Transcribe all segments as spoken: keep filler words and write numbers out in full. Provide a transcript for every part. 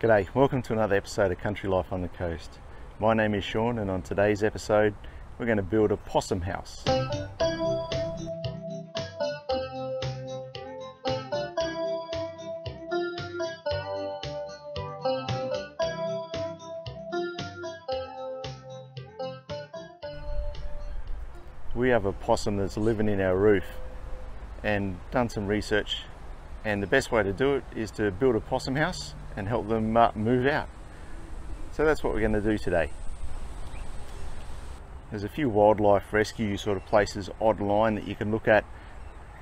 G'day, welcome to another episode of Country Life on the Coast. My name is Sean, and on today's episode we're going to build a possum house. We have a possum that's living in our roof, and done some research, and the best way to do it is to build a possum house and help them uh, move out. So that's what we're going to do today. There's a few wildlife rescue sort of places online that you can look at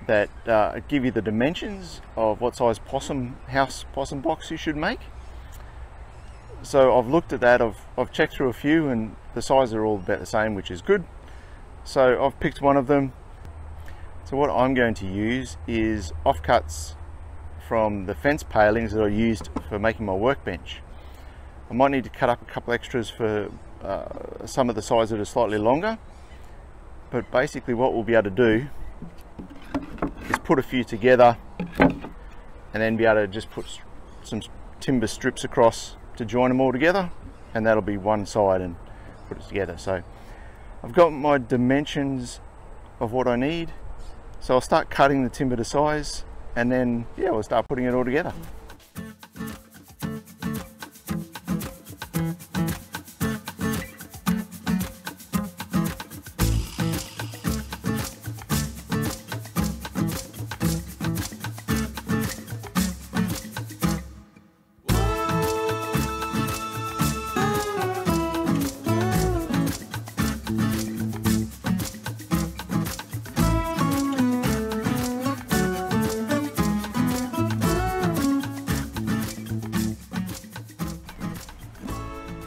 that uh, give you the dimensions of what size possum house, possum box you should make. So I've looked at that, I've, I've checked through a few, and the sizes are all about the same, which is good. So I've picked one of them. So what I'm going to use is offcuts from the fence palings that I used for making my workbench. I might need to cut up a couple extras for uh, some of the sides that are slightly longer, but basically what we'll be able to do is put a few together and then be able to just put some timber strips across to join them all together, and that'll be one side and put it together. So I've got my dimensions of what I need, so I'll start cutting the timber to size, and then, yeah, we'll start putting it all together.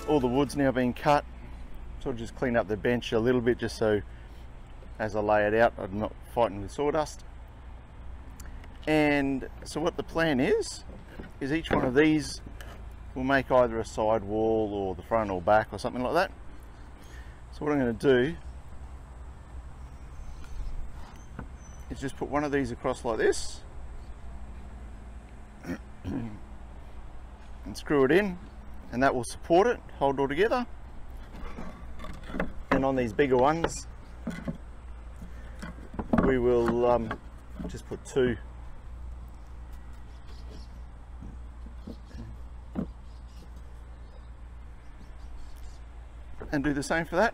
All the wood's now been cut, so I'll just clean up the bench a little bit, just so as I lay it out I'm not fighting with sawdust. And so what the plan is is each one of these will make either a side wall or the front or back or something like that. So what I'm going to do is just put one of these across like this and screw it in, and that will support it, hold it all together. And on these bigger ones, we will um, just put two. And do the same for that.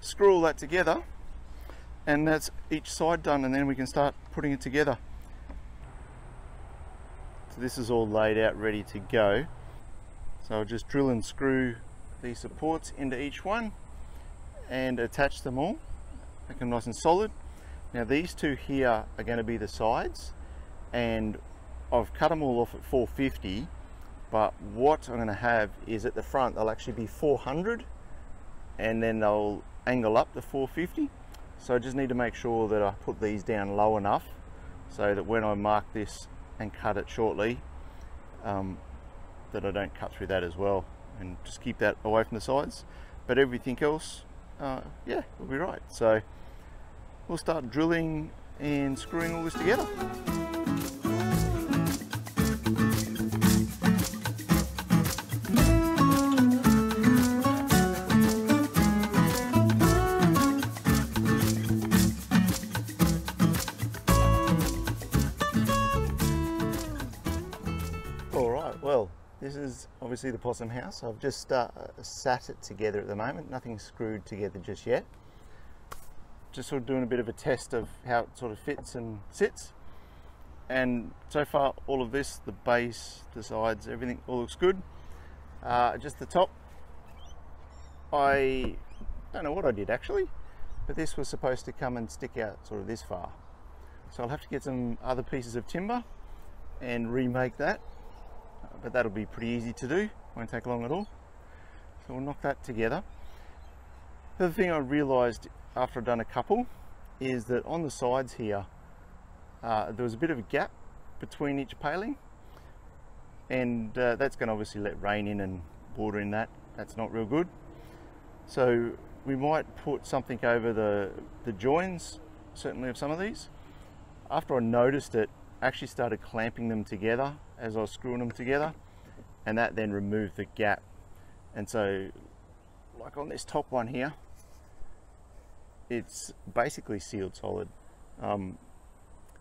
Screw all that together, and that's each side done, and then we can start putting it together. So this is all laid out, ready to go. So I'll just drill and screw these supports into each one and attach them all, make them nice and solid. Now these two here are going to be the sides, and I've cut them all off at four fifty, but what I'm going to have is at the front they'll actually be four hundred, and then they'll angle up to four fifty. So I just need to make sure that I put these down low enough so that when I mark this and cut it shortly, um, that I don't cut through that as well, and just keep that away from the sides. But everything else, uh, yeah, will be right. So we'll start drilling and screwing all this together. This is obviously the possum house. I've just uh, sat it together at the moment. Nothing's screwed together just yet. Just sort of doing a bit of a test of how it sort of fits and sits. And so far, all of this, the base, the sides, everything all looks good. Uh, just the top, I don't know what I did actually, but this was supposed to come and stick out sort of this far. So I'll have to get some other pieces of timber and remake that. But that'll be pretty easy to do, won't take long at all. So we'll knock that together. The other thing I realised after I've done a couple is that on the sides here, uh, there was a bit of a gap between each paling, and uh, that's going to obviously let rain in and water in that. That's not real good. So we might put something over the, the joins, certainly of some of these. After I noticed it, I actually started clamping them together as I was screwing them together, and that then removed the gap. And so like on this top one here, it's basically sealed solid. Um,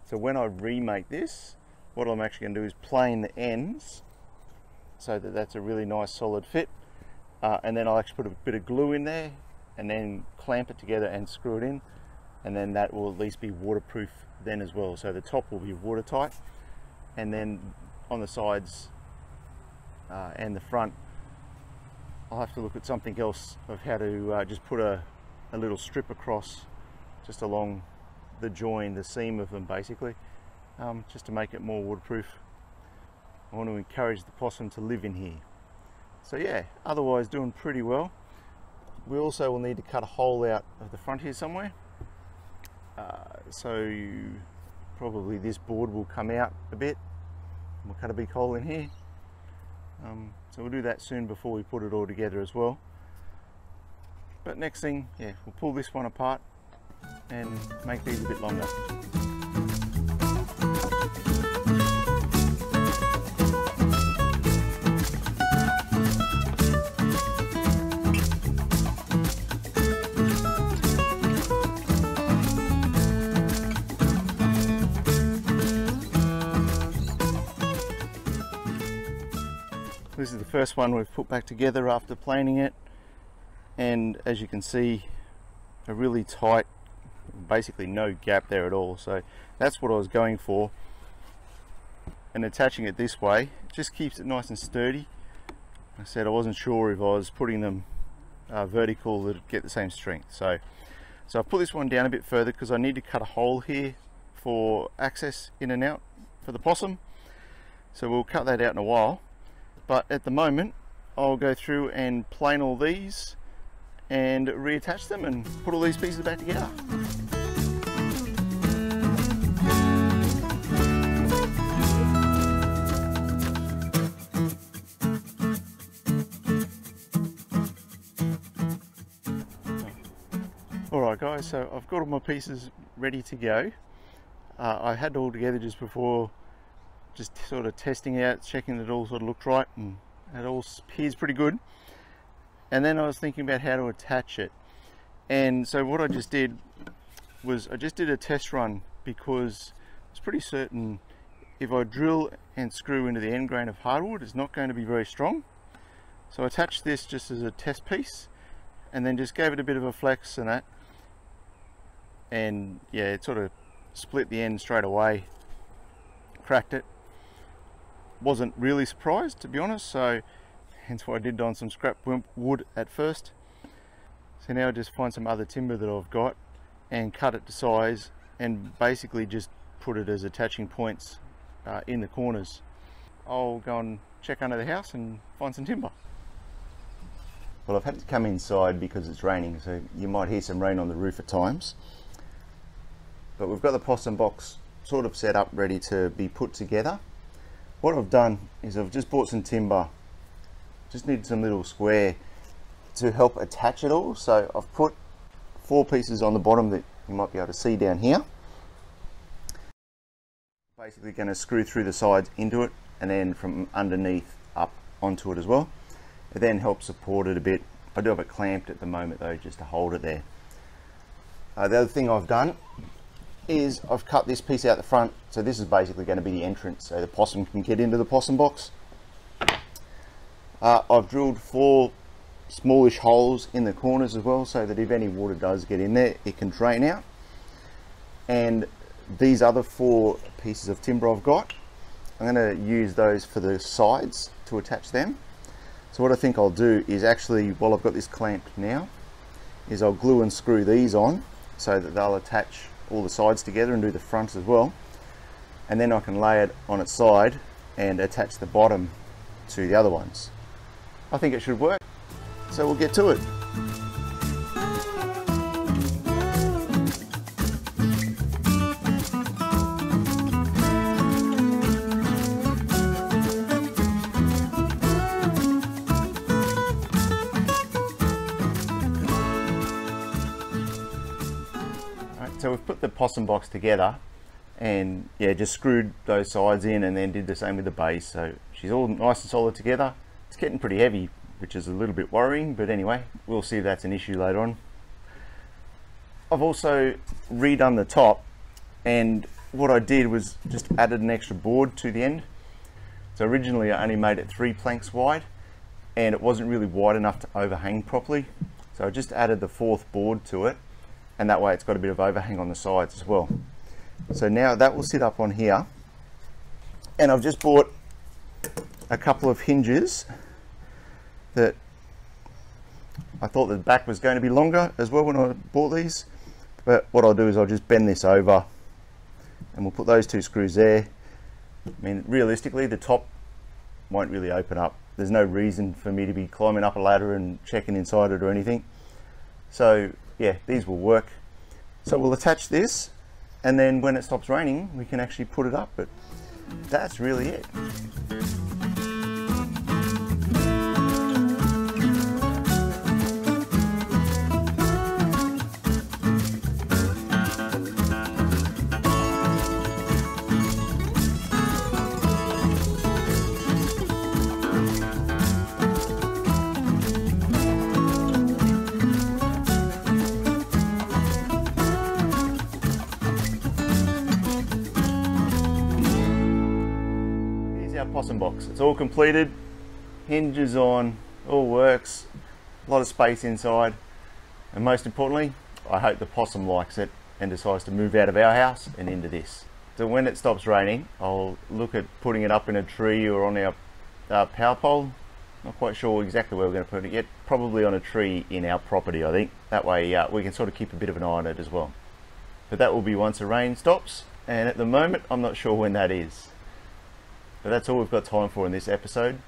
so when I remake this, what I'm actually going to do is plane the ends so that that's a really nice solid fit, uh, and then I'll actually put a bit of glue in there and then clamp it together and screw it in, and then that will at least be waterproof then as well. So the top will be watertight, and then on the sides uh, and the front I'll have to look at something else of how to uh, just put a, a little strip across just along the join, the seam of them basically, um, just to make it more waterproof. I want to encourage the possum to live in here. So yeah, otherwise doing pretty well. We also will need to cut a hole out of the front here somewhere. Uh, so probably this board will come out a bit. We'll cut a big hole in here. Um, so we'll do that soon before we put it all together as well. But next thing, yeah, we'll pull this one apart and make these a bit longer. This is the first one we've put back together after planing it, and as you can see, a really tight, basically no gap there at all. So that's what I was going for, and attaching it this way just keeps it nice and sturdy. I said I wasn't sure if I was putting them uh, vertical that would get the same strength, so so I put this one down a bit further because I need to cut a hole here for access in and out for the possum, so we'll cut that out in a while. But at the moment, I'll go through and plane all these and reattach them and put all these pieces back together. All right guys, so I've got all my pieces ready to go. Uh, I had it all together just before, just sort of testing out, checking that it all sort of looked right, and it all appears pretty good. And then I was thinking about how to attach it. And so what I just did was I just did a test run, because I was pretty certain if I drill and screw into the end grain of hardwood, it's not going to be very strong. So I attached this just as a test piece and then just gave it a bit of a flex and that. And yeah, it sort of split the end straight away, cracked it. Wasn't really surprised, to be honest, so hence why I did on some scrap wood at first. So now I just find some other timber that I've got and cut it to size and basically just put it as attaching points uh, in the corners. I'll go and check under the house and find some timber. Well, I've had to come inside because it's raining, so you might hear some rain on the roof at times. But we've got the possum box sort of set up, ready to be put together. What I've done is I've just bought some timber, just needed some little square to help attach it all. So I've put four pieces on the bottom that you might be able to see down here. Basically going to screw through the sides into it and then from underneath up onto it as well. It then helps support it a bit. I do have it clamped at the moment though, just to hold it there. Uh, the other thing I've done is I've cut this piece out the front, so this is basically going to be the entrance so the possum can get into the possum box. Uh, I've drilled four smallish holes in the corners as well, so that if any water does get in there, it can drain out. And these other four pieces of timber I've got, I'm going to use those for the sides to attach them. So what I think I'll do is actually, while I've got this clamped now, is I'll glue and screw these on so that they'll attach all the sides together and do the front as well, and then I can lay it on its side and attach the bottom to the other ones. I think it should work, so we'll get to it. So we've put the possum box together, and yeah, just screwed those sides in and then did the same with the base. So she's all nice and solid together. It's getting pretty heavy, which is a little bit worrying, but anyway, we'll see if that's an issue later on. I've also redone the top, and what I did was just added an extra board to the end. So originally I only made it three planks wide, and it wasn't really wide enough to overhang properly. So I just added the fourth board to it, and that way it's got a bit of overhang on the sides as well. So now that will sit up on here, and I've just bought a couple of hinges that I thought the back was going to be longer as well when I bought these, but what I'll do is I'll just bend this over and we'll put those two screws there. I mean, realistically, the top won't really open up. There's no reason for me to be climbing up a ladder and checking inside it or anything. So yeah, these will work. So we'll attach this, and then when it stops raining, we can actually put it up, but that's really it. Possum box. It's all completed, hinges on, all works, a lot of space inside, and most importantly, I hope the possum likes it and decides to move out of our house and into this. So when it stops raining, I'll look at putting it up in a tree or on our uh, power pole. Not quite sure exactly where we're going to put it yet, probably on a tree in our property, I think. That way uh, we can sort of keep a bit of an eye on it as well. But that will be once the rain stops, and at the moment I'm not sure when that is. But that's all we've got time for in this episode.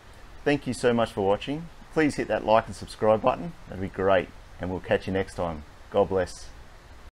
Thank you so much for watching. Please hit that like and subscribe button. That'd be great. And we'll catch you next time. God bless.